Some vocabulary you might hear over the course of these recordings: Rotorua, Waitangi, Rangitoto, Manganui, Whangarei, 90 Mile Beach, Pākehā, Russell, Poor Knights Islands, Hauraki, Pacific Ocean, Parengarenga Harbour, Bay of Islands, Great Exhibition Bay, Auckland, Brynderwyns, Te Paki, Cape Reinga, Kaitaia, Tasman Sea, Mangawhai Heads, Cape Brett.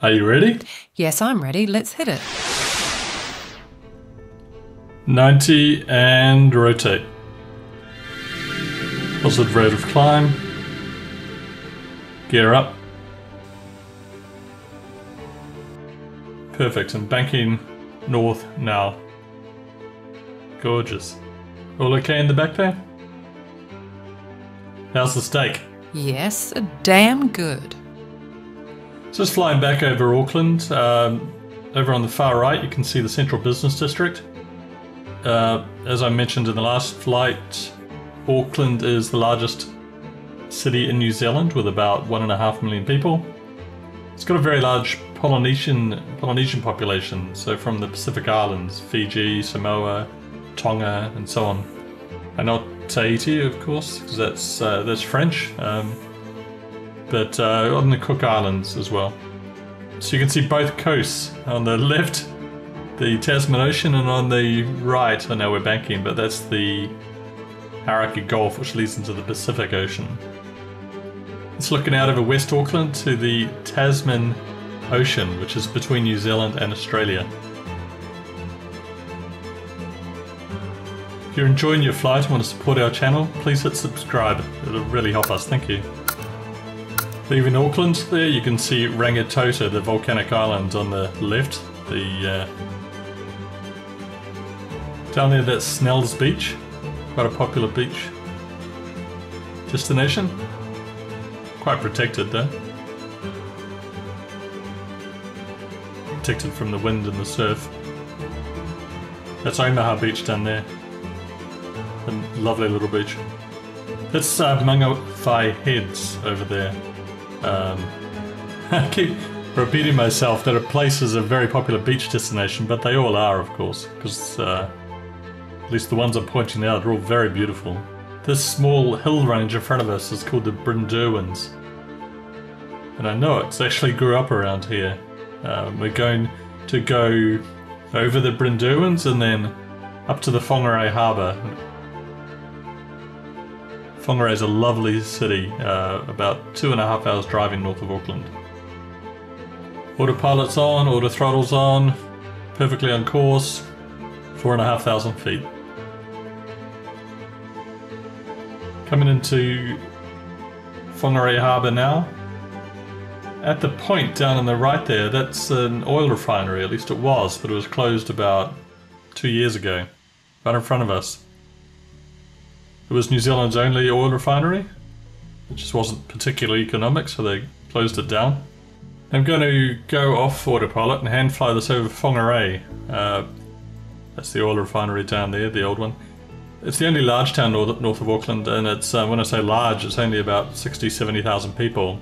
Are you ready? Yes, I'm ready. Let's hit it. 90 and rotate. Positive rate of climb. Gear up. Perfect, and banking north now. Gorgeous. All okay in the back there? How's the steak? Yes, damn good. Just flying back over Auckland, over on the far right you can see the Central Business District. As I mentioned in the last flight, Auckland is the largest city in New Zealand with about 1.5 million people. It's got a very large Polynesian population, so from the Pacific Islands, Fiji, Samoa, Tonga and so on. And not Tahiti, of course, because that's French. But on the Cook Islands as well. So you can see both coasts. On the left, the Tasman Ocean, and on the right, I know we're banking, but that's the Hauraki Gulf, which leads into the Pacific Ocean. It's looking out over West Auckland to the Tasman Ocean, which is between New Zealand and Australia. If you're enjoying your flight and want to support our channel, please hit subscribe. It'll really help us, thank you. Leaving Auckland there, you can see Rangitoto, the volcanic island on the left. Down there, that's Snell's Beach. Quite a popular beach destination. Quite protected though. Protected from the wind and the surf. That's Omaha Beach down there. A lovely little beach. That's Mangawhai Heads over there. I keep repeating myself that a place is a very popular beach destination, but they all are, of course, because at least the ones I'm pointing out are all very beautiful. This small hill range in front of us is called the Brynderwyns, and I know it's actually grew up around here. We're going to go over the Brynderwyns and then up to the Whangarei Harbour. Whangarei is a lovely city, about 2.5 hours driving north of Auckland. Autopilot's on, auto throttle's on, perfectly on course, 4,500 feet. Coming into Whangarei Harbour now. At the point down on the right there, that's an oil refinery, at least it was, but it was closed about 2 years ago, right in front of us. It was New Zealand's only oil refinery. It just wasn't particularly economic, so they closed it down. I'm going to go off autopilot and hand fly this over Whangarei. That's the oil refinery down there, the old one. It's the only large town north of Auckland, and it's when I say large, it's only about 60,000 to 70,000 people.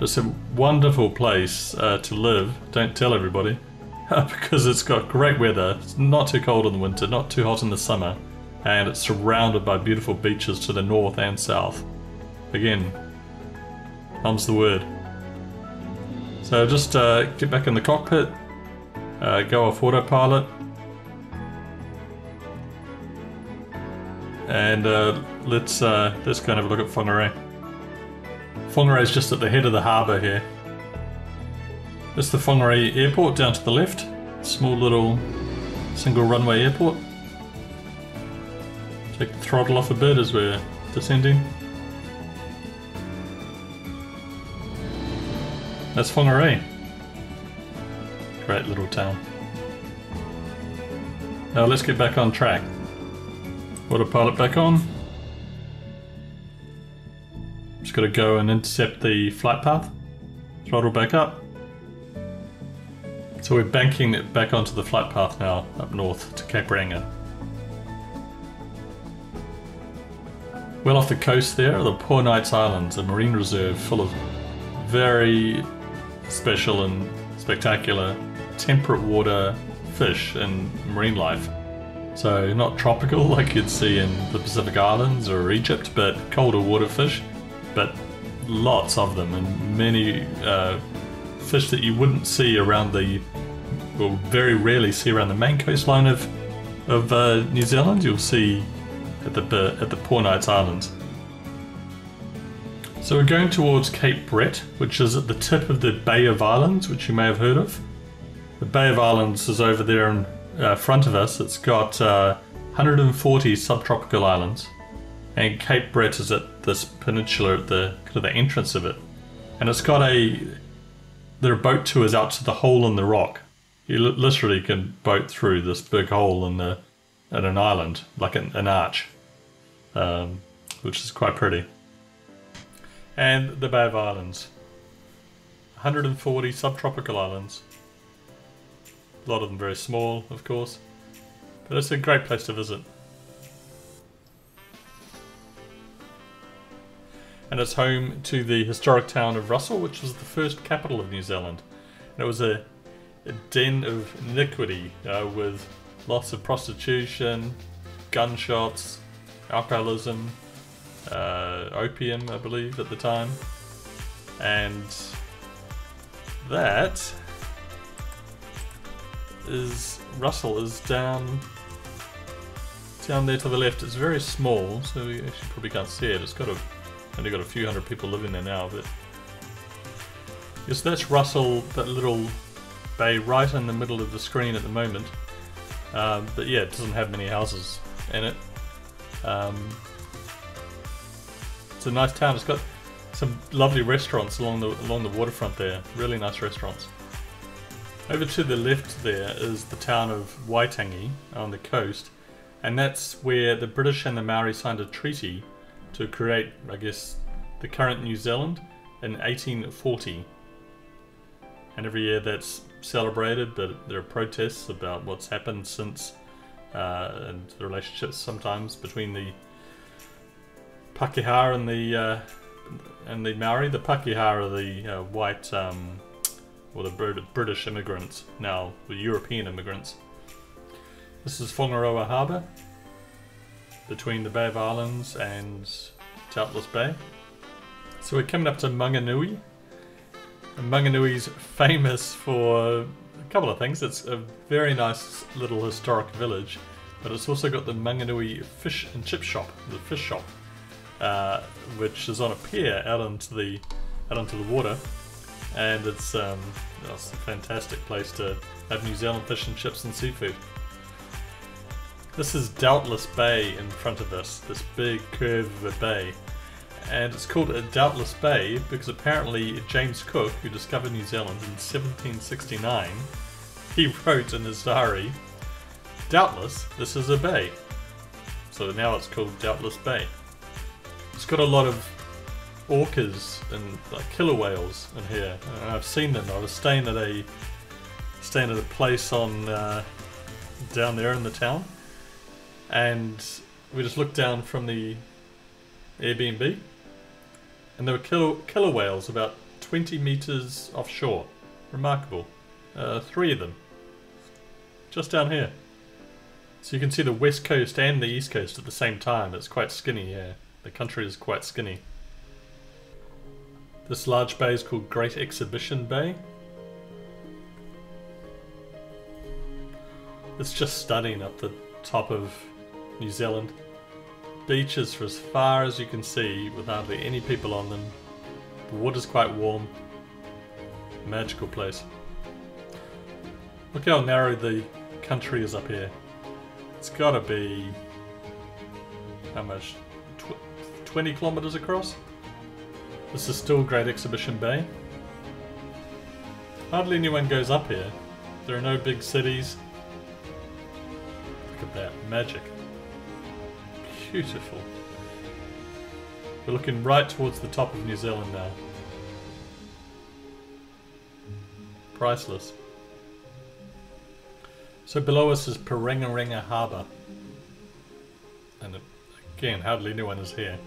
It's a wonderful place to live. Don't tell everybody, because it's got great weather. It's not too cold in the winter, not too hot in the summer. And it's surrounded by beautiful beaches to the north and south. Again, comes the word. So just get back in the cockpit, go off autopilot, and let's go and have a look at Whangarei. Whangarei is just at the head of the harbour here. That's the Whangarei airport down to the left, small little single runway airport. Take the throttle off a bit as we're descending. That's Whangarei. Great little town. Now let's get back on track. Autopilot back on. Just gotta go and intercept the flight path. Throttle back up. So we're banking it back onto the flight path now, up north to Cape Reinga. Well off the coast there are the Poor Knights Islands, a marine reserve full of very special and spectacular temperate water fish and marine life. So not tropical like you'd see in the Pacific Islands or Egypt, but colder water fish, but lots of them, and many fish that you wouldn't see around the, well, very rarely see around the main coastline of New Zealand. You'll see at the Poor Knights Islands. So we're going towards Cape Brett, which is at the tip of the Bay of Islands, which you may have heard of. The Bay of Islands is over there in front of us. It's got 140 subtropical islands, and Cape Brett is at this peninsula at the kind of the entrance of it. And it's got there are boat tours out to the hole in the rock. You literally can boat through this big hole in an island, like an arch, which is quite pretty. And the Bay of Islands, 140 subtropical islands. A lot of them very small, of course, but it's a great place to visit. And it's home to the historic town of Russell, which was the first capital of New Zealand. And it was a den of iniquity with lots of prostitution, gunshots, alcoholism, opium, I believe, at the time. And that is Russell is down there to the left. It's very small, so you actually probably can't see it. It's got only got a few hundred people living there now, but yes, that's Russell, that little bay right in the middle of the screen at the moment. But yeah, it doesn't have many houses in it. It's a nice town. It's got some lovely restaurants along the waterfront there. Really nice restaurants. Over to the left there is the town of Waitangi on the coast, and that's where the British and the Maori signed a treaty to create, I guess, the current New Zealand in 1840. And every year that's celebrated, but there are protests about what's happened since, and the relationships sometimes between the Pākehā and the Maori. The Pākehā are the white, or the British immigrants, now the European immigrants. This is Whangaroa Harbour, between the Bay of Islands and Doubtless Bay. So we're coming up to Manganui. And Manganui's famous for a couple of things. It's a very nice little historic village, but it's also got the Manganui Fish and Chip Shop, the fish shop, which is on a pier out onto the water. And it's a fantastic place to have New Zealand fish and chips and seafood. This is Doubtless Bay in front of us, this big curve of a bay. And it's called a Doubtless Bay because apparently James Cook, who discovered New Zealand in 1769, he wrote in his diary, "Doubtless, this is a bay." So now it's called Doubtless Bay. It's got a lot of orcas and like killer whales in here, and I've seen them. I was staying at a place on down there in the town, and we just looked down from the Airbnb, and there were killer whales about 20 meters offshore. Remarkable. 3 of them just down here, so you can see the west coast and the east coast at the same time. It's quite skinny here. The country is quite skinny. This large bay is called Great Exhibition Bay. It's just stunning up the top of New Zealand. Beaches for as far as you can see with hardly any people on them. The water's quite warm. Magical place. Look how narrow the country is up here. It's gotta be, how much, 20 kilometers across? This is still Great Exhibition Bay. Hardly anyone goes up here. There are no big cities. Look at that, magic. Beautiful. We're looking right towards the top of New Zealand now. Priceless. So below us is Parengarenga Harbour. And again, hardly anyone is here.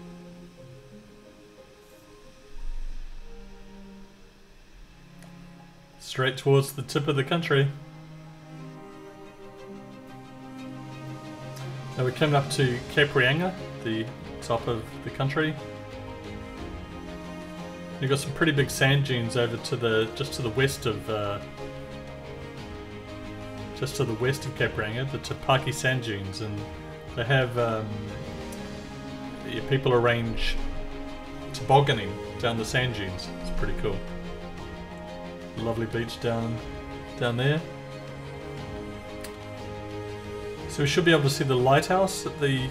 Straight towards the tip of the country. Now we're coming up to Cape Reinga, the top of the country. You've got some pretty big sand dunes over to the just to the west of Cape Reinga, the Te Paki sand dunes, and they have people arrange tobogganing down the sand dunes. It's pretty cool. Lovely beach down there. So we should be able to see the lighthouse at the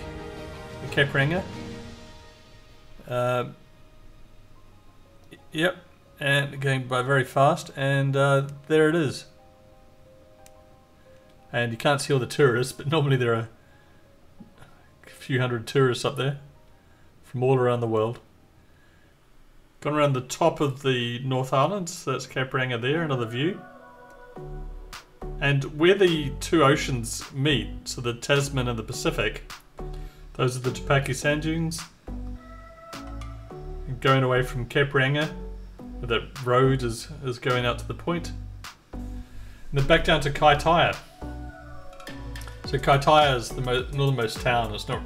Cape Reinga. Yep, and going by very fast, and there it is. And you can't see all the tourists, but normally there are a few hundred tourists up there from all around the world. Gone around the top of the North Island, so that's Cape Reinga there, another view. And where the two oceans meet, so the Tasman and the Pacific, those are the Te Paki sand dunes. And going away from Cape Reinga, where that road is going out to the point. And then back down to Kaitaia. So Kaitaia is the northernmost town. It's not,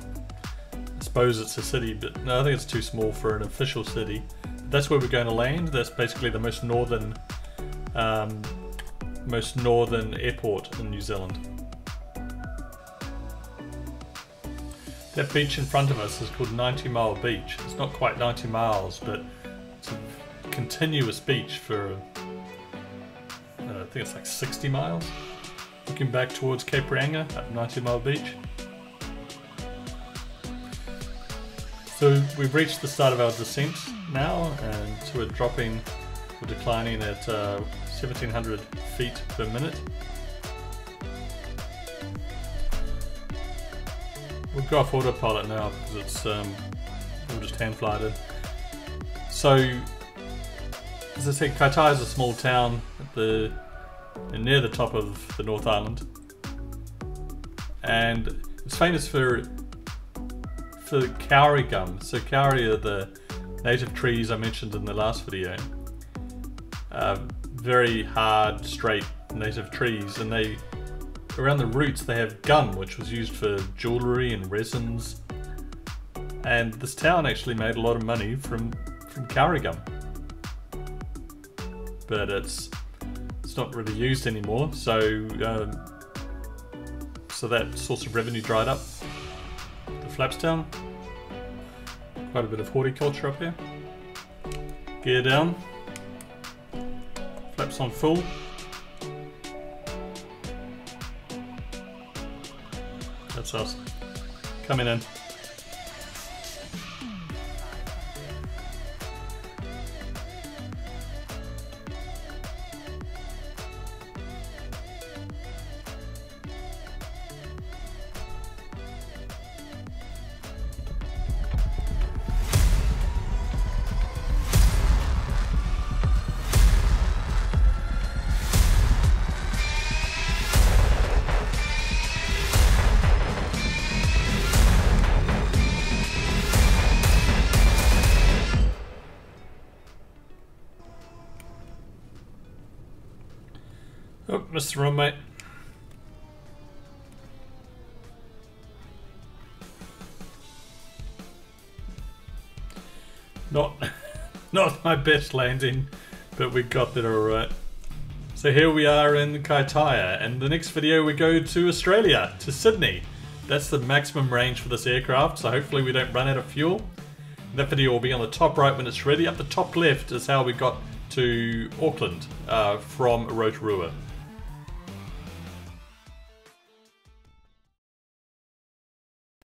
I suppose it's a city, but no, I think it's too small for an official city. That's where we're going to land. That's basically the most northern airport in New Zealand. That beach in front of us is called 90 Mile Beach. It's not quite 90 miles, but it's a continuous beach for, I think it's like 60 miles. Looking back towards Cape Reinga at 90 Mile Beach. So we've reached the start of our descent now, and so we're declining at 1700 feet per minute. We'll go off autopilot now because it's we'll just hand fly it in. So as I said, Kaitaia is a small town at near the top of the North Island, and it's famous for kauri gum. So kauri are the native trees I mentioned in the last video. Very hard, straight native trees, and they, around the roots they have gum, which was used for jewellery and resins. And this town actually made a lot of money from kauri gum, but it's not really used anymore. So so that source of revenue dried up. Flapstown. Quite a bit of horticulture up here. Gear down. Flaps on full. That's us. Coming in. Oh, missed the wrong mate. Not my best landing, but we got there alright. So here we are in Kaitaia, and the next video we go to Australia, to Sydney. That's the maximum range for this aircraft, so hopefully we don't run out of fuel. That video will be on the top right when it's ready. Up the top left is how we got to Auckland from Rotorua.